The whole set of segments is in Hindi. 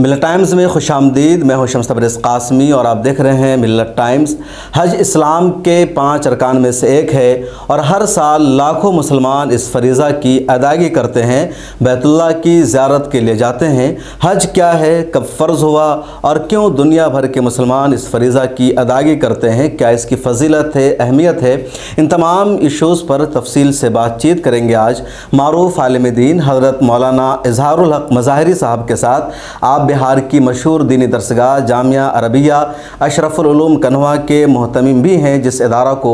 मिल्लत टाइम्स में खुश आमदीद। मैं हूँ शम्स तबरेज़ कासमी और आप देख रहे हैं मिल्लत टाइम्स। हज इस्लाम के 5 अरकान में से एक है और हर साल लाखों मुसलमान इस फरीज़ा की अदायगी करते हैं, बैतुल्लाह की ज़ियारत के लिए जाते हैं। हज क्या है, कब फ़र्ज़ हुआ और क्यों दुनिया भर के मुसलमान इस फरीज़ा की अदायगी करते हैं, क्या इसकी फजीलत है, अहमियत है, इन तमाम इशूज़ पर तफसील से बातचीत करेंगे आज मारूफ़ आलिम दीन हज़रत मौलाना इजहारुल हक़ मज़ाहरी साहब के साथ। आप बिहार की मशहूर दीनी दरसगाह जामिया अरबिया अशरफुल उलूम कन्हैवा के मोहतमिम भी हैं, जिस अदारा को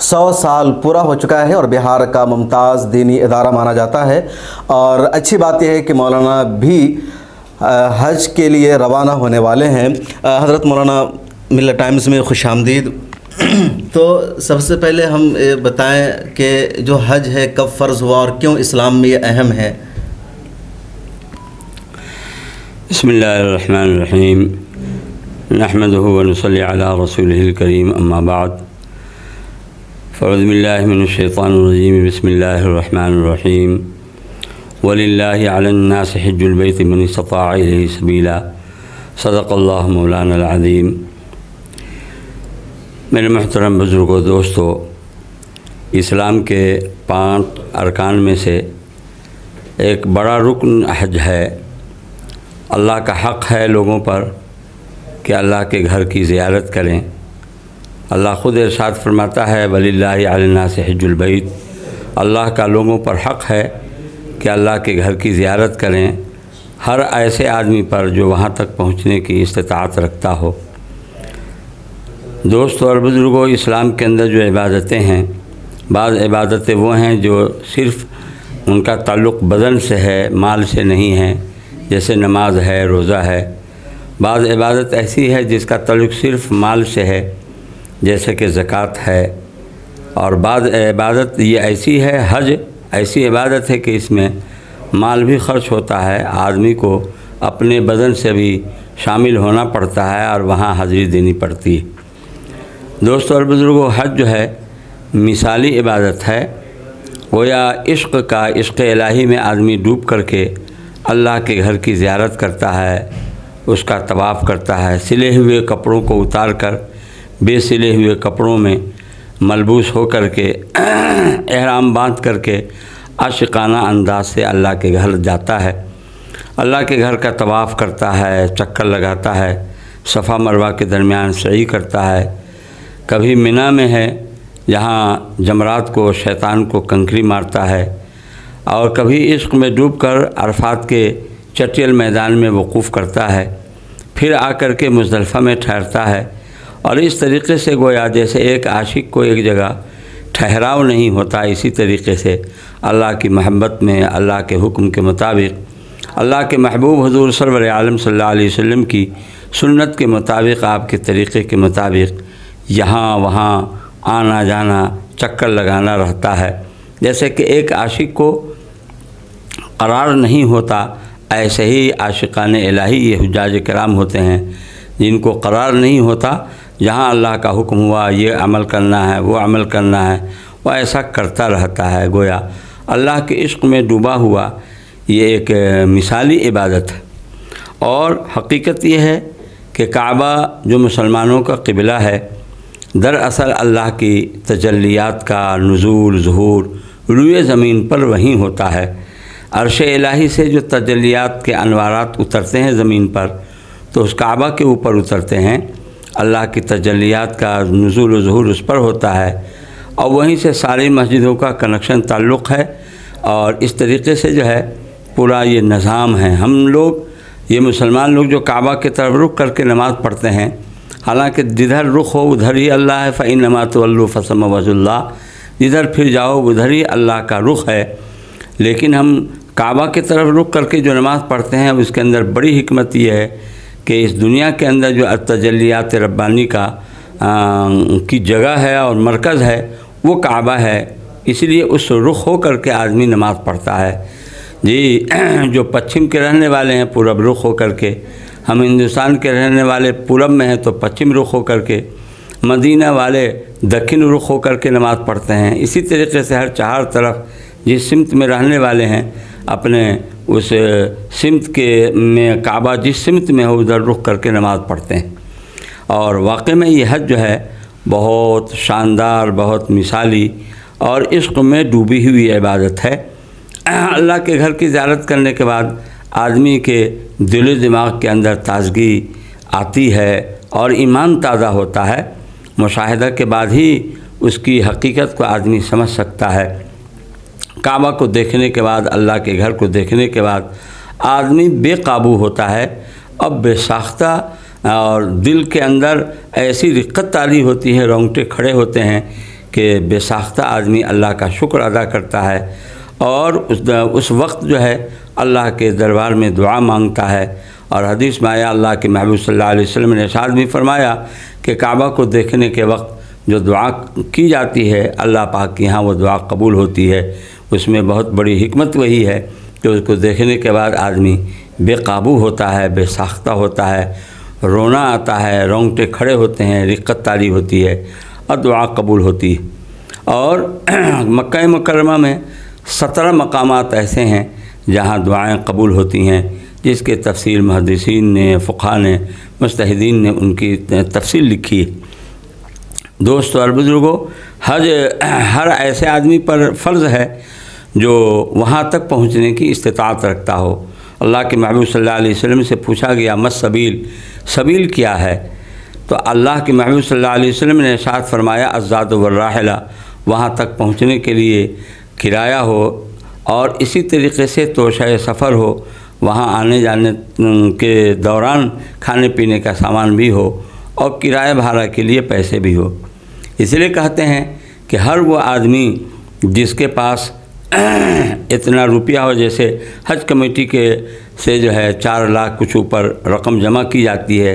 100 साल पूरा हो चुका है और बिहार का मुमताज़ दीनी अदारा माना जाता है। और अच्छी बात यह है कि मौलाना भी हज के लिए रवाना होने वाले हैं। हज़रत मौलाना मिल्लत टाइम्स में खुश आमदीद। तो सबसे पहले हम बताएं कि जो हज है कब फ़र्ज़ हुआ और क्यों इस्लाम में ये अहम है। बिस्मिल्लाहिर्रहमानिर्रहीम नहमदुहु व नुसल्ली अला रसूलिहिल करीम अम्मा बाद। फअऊज़ु बिल्लाहि मिनश्शैतानिर्रजीम बिस्मिल्लाहिर्रहमानिर्रहीम वलिल्लाहि अलन्नासि हज्जुल बैति मन इस्तताअ इलैहि सबीला सदक़ल्लाहु मौलाना अज़ीम। मेरे महतरम बुज़ुर्गों दोस्तों, इस्लाम के 5 अरकान में से एक बड़ा रुकन हज है। अल्लाह का हक़ है लोगों पर कि अल्लाह के घर की ज़ियारत करें। अल्लाह ख़ुद इरशाद फरमाता है वलिल्लाहि अलन्नासि हज्जुल बैत। अल्लाह का लोगों पर हक़ है कि अल्लाह के घर की ज़ियारत करें, हर ऐसे आदमी पर जो वहाँ तक पहुँचने की इस्तिताअत रखता हो। दोस्तों और बुज़ुर्गों, इस्लाम के अंदर जो इबादतें हैं, बाज़ इबादतें वो हैं जो सिर्फ़ उनका ताल्लुक़ बदन से है, माल से नहीं है, जैसे नमाज है, रोज़ा है। बाज़ इबादत ऐसी है जिसका ताल्लुक़ सिर्फ़ माल से है, जैसे कि ज़कात है। और बाज़ इबादत ये ऐसी है, हज ऐसी इबादत है कि इसमें माल भी खर्च होता है, आदमी को अपने बदन से भी शामिल होना पड़ता है और वहाँ हाज़िरी देनी पड़ती है। दोस्तों और बुज़ुर्गों, हज जो है मिसाली इबादत है, गोया इश्क़ का, इश्क़ इलाही में आदमी डूब करके अल्लाह के घर की ज़ियारत करता है, उसका तवाफ़ करता है। सिले हुए कपड़ों को उतार कर बेसिले हुए कपड़ों में मलबूस हो करके एहराम बांध करके आशिकाना अंदाज से अल्लाह के घर जाता है, अल्लाह के घर का तवाफ़ करता है, चक्कर लगाता है, सफ़ा मरवा के दरमियान सई करता है। कभी मिना में है जहाँ जमरात को, शैतान को कंकरी मारता है, और कभी इश्क़ में डूबकर अरफात के चटियल मैदान में वक़ूफ़ करता है, फिर आकर के मुज़दलिफ़ा में ठहरता है। और इस तरीके से गोया जैसे एक आशिक को एक जगह ठहराव नहीं होता, इसी तरीके से अल्लाह की महब्बत में, अल्लाह के हुक्म के मुताबिक, अल्लाह के महबूब हजूर सरवर आलम सल्लल्लाहु अलैहि वसल्लम की सुन्नत के मुताबिक, आपके तरीक़े के मुताबिक यहाँ वहाँ आना जाना, चक्कर लगाना रहता है। जैसे कि एक आशिक को करार नहीं होता, ऐसे ही आशिकान इलाही ये हुज्जाज कराम होते हैं जिनको करार नहीं होता। जहाँ अल्लाह का हुक्म हुआ ये अमल करना है, वो अमल करना है, वो ऐसा करता रहता है। गोया अल्लाह के इश्क़ में डूबा हुआ ये एक मिसाली इबादत है। और हकीकत ये है कि काबा जो मुसलमानों का क़िबला है, दरअसल अल्लाह की तजल्लियात का नुज़ूल, ज़ुहूर रुए ज़मीन पर वहीं होता है। अर्शे इलाही से जो तजल्लियात के अनवारात उतरते हैं ज़मीन पर, तो उस काबा के ऊपर उतरते हैं। अल्लाह की तजल्लियात का नुज़ूल ज़ुहूर उस पर होता है और वहीं से सारी मस्जिदों का कनेक्शन, ताल्लुक़ है। और इस तरीके से जो है पूरा ये निज़ाम है। हम लोग ये मुसलमान लोग जो काबा के तरफ रुख करके नमाज़ पढ़ते हैं, हालांकि जिधर रुख हो उधर ही अल्लाह है, फ़इन्नमा तुवल्लू फ़सम्मा वजुल्लाह, जिधर फिर जाओ उधर ही अल्लाह का रुख है। लेकिन हम काबा की तरफ रुख करके जो नमाज़ पढ़ते हैं उसके अंदर बड़ी हिकमत यह है कि इस दुनिया के अंदर जो तजल्लियात रब्बानी का की जगह है और मरकज़ है वो काबा है, इसलिए उस रुख हो करके आदमी नमाज़ पढ़ता है। जी, जो पश्चिम के रहने वाले हैं पूरब रुख हो करके, हम हिंदुस्तान के रहने वाले पूरब में हैं तो पश्चिम रुख हो करके, मदीना वाले दक्षिण रुख हो करके नमाज़ पढ़ते हैं। इसी तरीके से हर चार तरफ जिस सिमत में रहने वाले हैं अपने उस सिमत के में काबा जिस सिमत में हो उधर रुख करके नमाज़ पढ़ते हैं। और वाक़ई में ये हज जो है बहुत शानदार, बहुत मिसाली और इश्क़ में डूबी हुई इबादत है। अल्लाह के घर की ज़ियारत करने के बाद आदमी के दिल दिमाग के अंदर ताजगी आती है और ईमान ताज़ा होता है। मुशाहिदा के बाद ही उसकी हकीकत को आदमी समझ सकता है। काबा को देखने के बाद, अल्लाह के घर को देखने के बाद आदमी बेकाबू होता है और बेसाख्ता, और दिल के अंदर ऐसी दिक्कत तारी होती है, रोंगटे खड़े होते हैं कि बेसाख्ता आदमी अल्लाह का शुक्र अदा करता है और उस वक्त जो है अल्लाह के दरबार में दुआ मांगता है। और हदीस में आया, अल्लाह के महबूब सल्लल्लाहु अलैहि वसल्लम ने इरशाद भी फरमाया कि काबा को देखने के वक्त जो दुआ की जाती है अल्लाह पाक के यहाँ वो दुआ कबूल होती है। उसमें बहुत बड़ी हिकमत वही है कि उसको देखने के बाद आदमी बेकाबू होता है, बेसाख्ता होता है, रोना आता है, रोंगटे खड़े होते हैं, रिक्कत तारी होती है और दुआ कबूल होती है। और मक्का मुकर्रमा में 17 मकामात ऐसे हैं जहाँ दुआएं कबूल होती हैं, जिसके तफसील मुहद्दिसीन ने, फ़ुक़हा ने, मुज्तहिदीन ने उनकी तफसील लिखी। दोस्तों और बुज़ुर्गों, हज हर ऐसे आदमी पर फ़र्ज़ है जो वहाँ तक पहुँचने की इस्तिताअत रखता हो। अल्लाह के महबूब सल्लल्लाहु अलैहि वसल्लम से पूछा गया मस्सबील, सबील क्या है? तो अल्लाह के महबूब सल्लल्लाहु अलैहि वसल्लम ने इरशाद फरमाया अज़्ज़ात वर्राहिला, वहाँ तक पहुँचने के लिए किराया हो और इसी तरीके से तोशा सफ़र हो, वहाँ आने जाने के दौरान खाने पीने का सामान भी हो और किराए भाड़ा के लिए पैसे भी हो। इसलिए कहते हैं कि हर वो आदमी जिसके पास इतना रुपया हो, जैसे हज कमेटी के से जो है 4 लाख कुछ ऊपर रकम जमा की जाती है,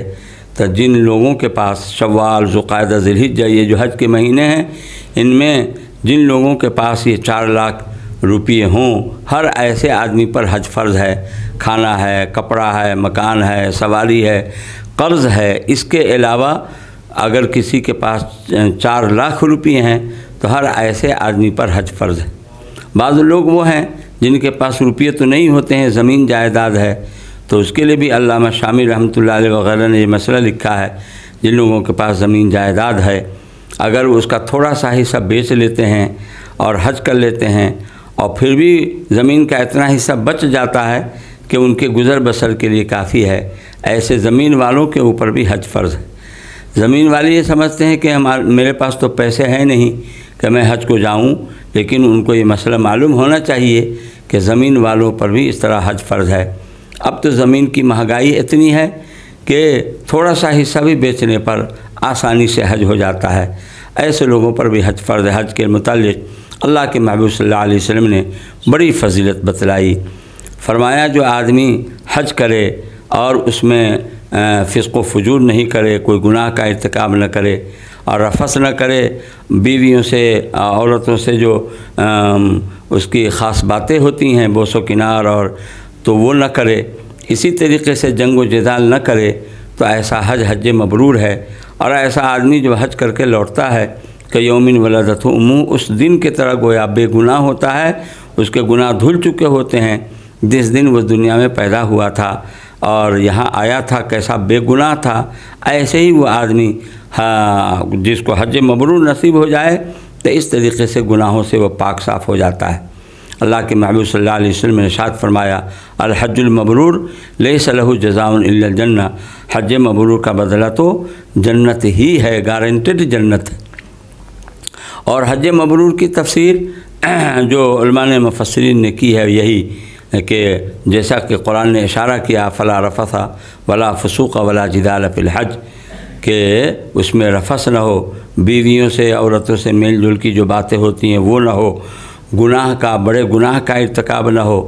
तो जिन लोगों के पास शव्वाल, ज़ुल्क़ादा, ज़िलहिज्जा, ये जो हज के महीने हैं, इनमें जिन लोगों के पास ये 4 लाख रुपये हों, हर ऐसे आदमी पर हज फ़र्ज़ है। खाना है, कपड़ा है, मकान है, सवारी है, कर्ज़ है, इसके अलावा अगर किसी के पास 4 लाख रुपये हैं तो हर ऐसे आदमी पर हज फ़र्ज़ है। बाद लोग वो हैं जिनके पास रुपये तो नहीं होते हैं, ज़मीन जायदाद है, तो उसके लिए भी अल्लामा शामी रहमतुल्लाह अलैह वगैरह ने ये मसला लिखा है, जिन लोगों के पास ज़मीन जायदाद है अगर उसका थोड़ा सा हिस्सा बेच लेते हैं और हज कर लेते हैं और फिर भी ज़मीन का इतना हिस्सा बच जाता है कि उनके गुज़र बसर के लिए काफ़ी है, ऐसे ज़मीन वालों के ऊपर भी हज फ़र्ज़ है। ज़मीन वाले ये समझते हैं कि हमारे मेरे पास तो पैसे हैं नहीं कि मैं हज को जाऊं, लेकिन उनको ये मसला मालूम होना चाहिए कि ज़मीन वालों पर भी इस तरह हज फ़र्ज़ है। अब तो ज़मीन की महंगाई इतनी है कि थोड़ा सा हिस्सा भी बेचने पर आसानी से हज हो जाता है, ऐसे लोगों पर भी हज फ़र्ज़ है। हज के मुताल्लिक़ अल्लाह के महबूब सल्लल्लाहु अलैहि वसल्लम ने बड़ी फजीलत बतलाई, फरमाया जो आदमी हज करे और उसमें फ़िस्क़ व फजूर नहीं करे, कोई गुनाह का इर्तिकाब न करे और रफस न करे, बीवियों से, औरतों से जो उसकी ख़ास बातें होती हैं, बोसो किनार, और तो वो न करे, इसी तरीके से जंग व जदाल न करे, तो ऐसा हज हज मबरूर है। और ऐसा आदमी जो हज करके लौटता है कि यौमिन वलदत उम्मुह, उस दिन के तरह गोया बेगुनाह होता है, उसके गुनाह धुल चुके होते हैं जिस दिन वो दुनिया में पैदा हुआ था और यहाँ आया था, कैसा बेगुनाह था। ऐसे ही वो आदमी जिसको हज मबरूर नसीब हो जाए तो इस तरीके से गुनाहों से वो पाक साफ़ हो जाता है। अल्लाह के महबूब सल्लल्लाहु अलैहि वसल्लम ने इरशाद फरमाया अल हज्जुल मबरूर लैसा लहू जज़ाउन इल्ला अल जन्नह, हज मबरूर का बदला तो जन्नत ही है, गारंटेड जन्नत। और हज मबरूर की तफसीर जो उलमा ने, मुफस्सिरीन ने की है यही कि जैसा कि कुरान ने इशारा किया फ़ला रफ़सा वला फसूक़ वला जिदाल फ़िल हज, के उसमें रफ़स न हो, बीवियों से, औरतों से मेल जुल की जो बातें होती हैं वो न हो, गुनाह का, बड़े गुनाह का इर्तिकाब न हो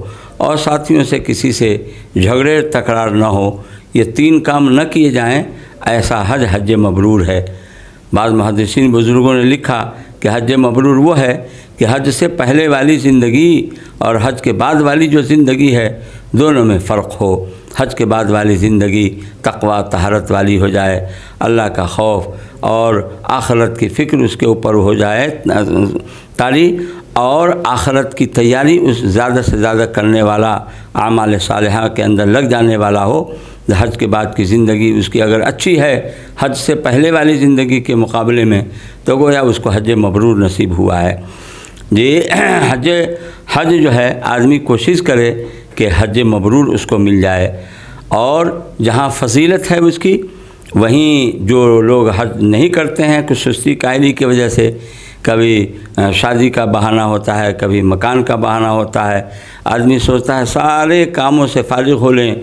और साथियों से किसी से झगड़े तकरार न हो, ये 3 काम न किए जाएं, ऐसा हज हज मबरूर है। बाद मुहद्दिसीन बुज़ुर्गों ने लिखा कि हज मबरूर वो है कि हज से पहले वाली ज़िंदगी और हज के बाद वाली जो ज़िंदगी है दोनों में फ़र्क हो। हज के बाद वाली ज़िंदगी तकवा, तहारत वाली हो जाए, अल्लाह का खौफ और आखिरत की फ़िक्र उसके ऊपर हो जाए तारी, और आखरत की तैयारी उस ज़्यादा से ज़्यादा करने वाला, आमाल सालेहा के अंदर लग जाने वाला हो। हज के बाद की ज़िंदगी उसकी अगर अच्छी है हज से पहले वाली ज़िंदगी के मुकाबले में, तो गोया उसको हज मबरूर नसीब हुआ है। ये हज जो है आदमी कोशिश करे कि हज मबरूर उसको मिल जाए। और जहाँ फजीलत है उसकी, वहीं जो लोग हज नहीं करते हैं कुछ सुस्ती कायली की वजह से, कभी शादी का बहाना होता है, कभी मकान का बहाना होता है, आदमी सोचता है सारे कामों से फारिग हो लें,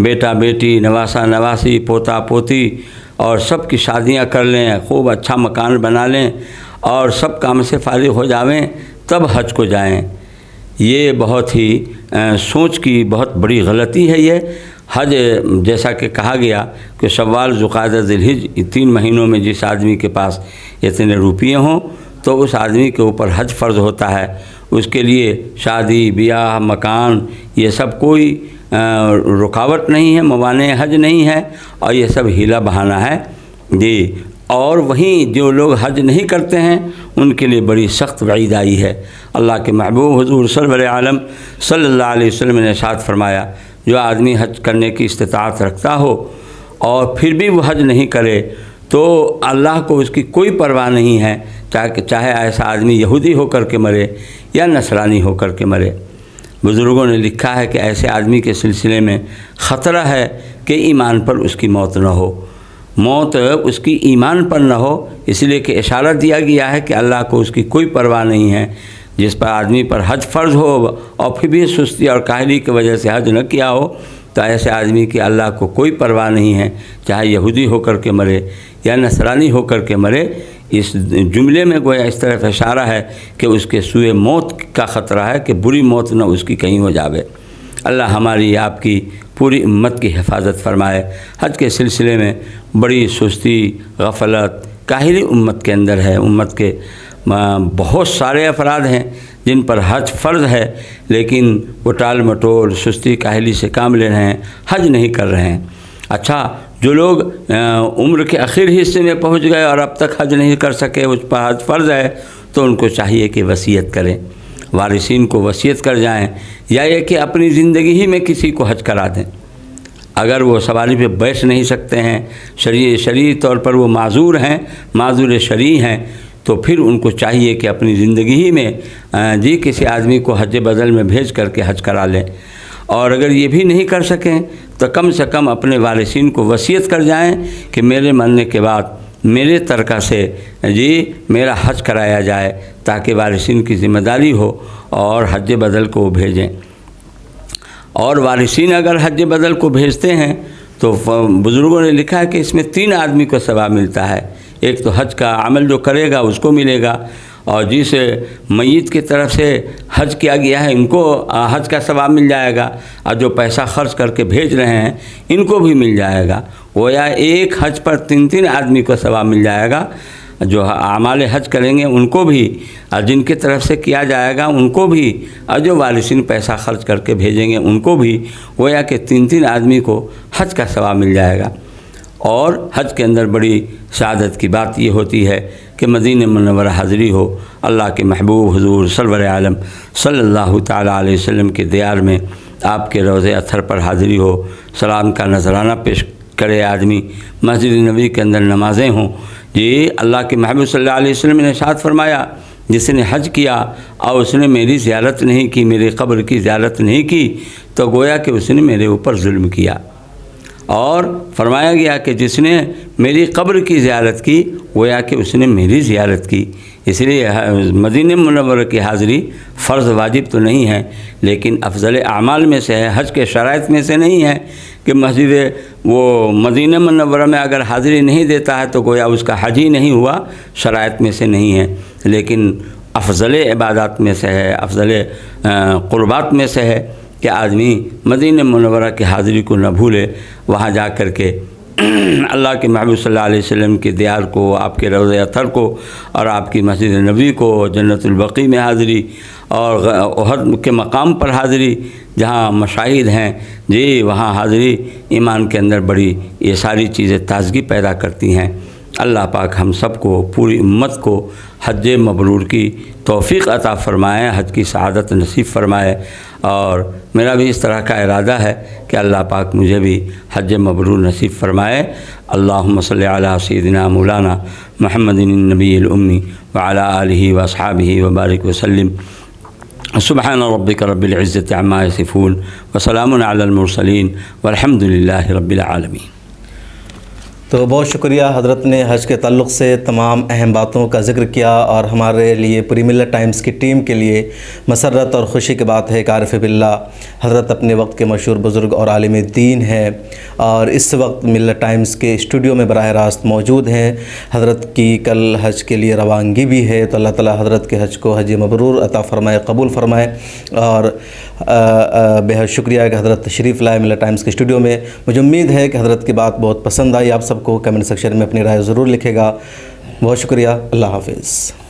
बेटा बेटी, नवासा नवासी, पोता पोती और सब की शादियां कर लें, खूब अच्छा मकान बना लें और सब काम से फारिग हो जावें तब हज को जाएं। ये बहुत ही सोच की बहुत बड़ी गलती है। ये हज जैसा कि कहा गया कि शव्वाल, ज़ुल्क़ादा, ज़िलहिज, 3 महीनों में जिस आदमी के पास इतने रुपये हों तो उस आदमी के ऊपर हज फ़र्ज़ होता है। उसके लिए शादी, ब्याह, मकान, ये सब कोई रुकावट नहीं है, मवाने हज नहीं है और ये सब हीला बहाना है जी। और वहीं जो लोग हज नहीं करते हैं उनके लिए बड़ी सख्त वईद आई है। अल्लाह के महबूब हुज़ूर सरवर आलम सल्लल्लाहु अलैहि वसल्लम ने इरशाद फरमाया, जो आदमी हज करने की इस्तिताअत रखता हो और फिर भी वह हज नहीं करे तो अल्लाह को उसकी कोई परवाह नहीं है, चाहे ऐसा आदमी यहूदी होकर के मरे या नसरानी होकर के मरे। बुज़ुर्गों ने लिखा है कि ऐसे आदमी के सिलसिले में ख़तरा है कि ईमान पर उसकी मौत न हो, मौत उसकी ईमान पर न हो, इसलिए कि इशारा दिया गया है कि अल्लाह को उसकी कोई परवाह नहीं है। जिस पर आदमी पर हज फ़र्ज़ हो और फिर भी सुस्ती और काहली की वजह से हज न किया हो तो ऐसे आदमी की अल्लाह को कोई परवाह नहीं है, चाहे यहूदी होकर के मरे या नसरानी होकर के मरे। इस जुमले में गोया इस तरफ इशारा है कि उसके सूए मौत का ख़तरा है कि बुरी मौत न उसकी कहीं हो जावे। अल्लाह हमारी आपकी पूरी उम्मत की हिफाजत फरमाए। हज के सिलसिले में बड़ी सुस्ती, गफलत, काहिली उम्मत के अंदर है। उम्मत के बहुत सारे अफराद हैं जिन पर हज फ़र्ज़ है लेकिन वो टाल मटोल, सुस्ती काहिली से काम ले रहे हैं, हज नहीं कर रहे हैं। अच्छा, जो लोग उम्र के आखिर हिस्से में पहुंच गए और अब तक हज नहीं कर सके, उस पर हज फ़र्ज़ है तो उनको चाहिए कि वसीयत करें, वारिसिन को वसीयत कर जाएं, या ये कि अपनी ज़िंदगी ही में किसी को हज करा दें। अगर वो सवारी पे बैठ नहीं सकते हैं, शरीर तौर पर वो माजूर हैं, माजूर शरीय हैं, तो फिर उनको चाहिए कि अपनी ज़िंदगी ही में जी किसी आदमी को हज बदल में भेज करके हज करा लें। और अगर ये भी नहीं कर सकें तो कम से कम अपने वारिसिन को वसीयत कर जाएं कि मेरे मरने के बाद मेरे तरका से जी मेरा हज कराया जाए, ताकि वारिसिन की ज़िम्मेदारी हो और हज बदल को भेजें। और वारिसिन अगर हज बदल को भेजते हैं तो बुज़ुर्गों ने लिखा है कि इसमें 3 आदमी को सवाब मिलता है। एक तो हज का अमल जो करेगा उसको मिलेगा, और जिस मय्यत की तरफ से हज किया गया है इनको हज का सवाब मिल जाएगा, और जो पैसा खर्च करके भेज रहे हैं इनको भी मिल जाएगा। गोया एक हज पर 3-3 आदमी को सवाब मिल जाएगा। जो आमाल हज करेंगे उनको भी, और जिनकी तरफ से किया जाएगा उनको भी, और जो वारिसिन पैसा खर्च करके भेजेंगे उनको भी, गोया के 3-3 आदमी को हज का सवाब मिल जाएगा। और हज के अंदर बड़ी सआदत की बात ये होती है कि मदीने मुनव्वर हाज़िरी हो। अल्लाह के महबूब हुज़ूर सरवर आलम सल्लल्लाहु ताला अलैहि वसल्लम के दियार में आपके रोज़े अथर पर हाज़िरी हो, सलाम का नजराना पेश करे आदमी, मस्जिद नबी के अंदर नमाजें हों। ये अल्लाह के महबूब सल्लल्लाहु अलैहि वसल्लम ने इरशाद फरमाया, जिसने हज किया और उसने मेरी ज़ियारत नहीं की, मेरी कब्र की ज़ियारत नहीं की, तो गोया कि उसने मेरे ऊपर जुल्म किया। और फरमाया गया कि जिसने मेरी कब्र की ज़ियारत की गोया कि उसने मेरी ज़ियारत की। इसलिए मदीने मुनव्वर की हाज़िरी फ़र्ज़ वाजिब तो नहीं है, लेकिन अफजल आमाल में से है, हज के शराइत में से नहीं है कि मस्जिद वो मदीने मुनव्वर में अगर हाज़िरी नहीं देता है तो गोया उसका हज ही नहीं हुआ, शराइत में से नहीं है, लेकिन अफजल इबादत में से है, अफजल क़ुर्बात में से है कि आदमी मदीने मुनव्वरा की हाज़िरी को न भूले। वहाँ जा कर के अल्लाह के महबूब सल्लल्लाहु अलैहि वसल्लम के दियार को, आपके रोज़े अतहर को और आपकी मस्जिद नबी को, जन्नतुल बक़ी में हाज़िरी और उहद के मकाम पर हाज़िरी, जहाँ मशाहिद हैं जी वहाँ हाज़िरी ईमान के अंदर बड़ी, ये सारी चीज़ें ताज़गी पैदा करती हैं। अल्लाह पाक हम सब को, पूरी उम्मत को हज मबरूर की तौफ़ीक़ अता फ़रमाएँ, हज की सआदत नसीब फ़रमाए। और मेरा भी इस तरह का इरादा है कि अल्लाह पाक मुझे भी हज मबरूर नसीब फ़रमाए। अल्लाहुम्मा सल्लि अला सय्यिदिना मौलाना मुहम्मदिन नबील उम्मी व अला आलिहि व अस्हाबिहि व बारिक वसल्लिम। सुबहान रब्बिक रब्बिल इज़्ज़ति अम्मा यसिफून व सलामुन अलल मुरसलीन वल्हम्दुलिल्लाहि रब्बिल आलमीन। तो बहुत शुक्रिया, हज़रत ने हज के तल्लुक़ से तमाम अहम बातों का जिक्र किया और हमारे लिए पूरी मिल्लत टाइम्स की टीम के लिए मसरत और ख़ुशी की बात है कि आरिफ़ बिल्लाह हज़रत अपने वक्त के मशहूर बुज़ुर्ग और आलिम दीन हैं और इस वक्त मिल्लत टाइम्स के स्टूडियो में बराह रास्त मौजूद हैं। हज़रत की कल हज के लिए रवानगी भी है, तो अल्लाह ताला हज़रत के हज को हज मबरूर अता फ़रमाए, कबूल फ़रमाए। और बेहद शुक्रिया कि हज़रत तशरीफ़ लाए मिल्लत टाइम्स के स्टूडियो में। मुझे उम्मीद है कि हज़रत की बात बहुत पसंद आई आप सबको। कमेंट सेक्शन में अपनी राय ज़रूर लिखेगा। बहुत शुक्रिया, अल्लाह हाफ़िज़।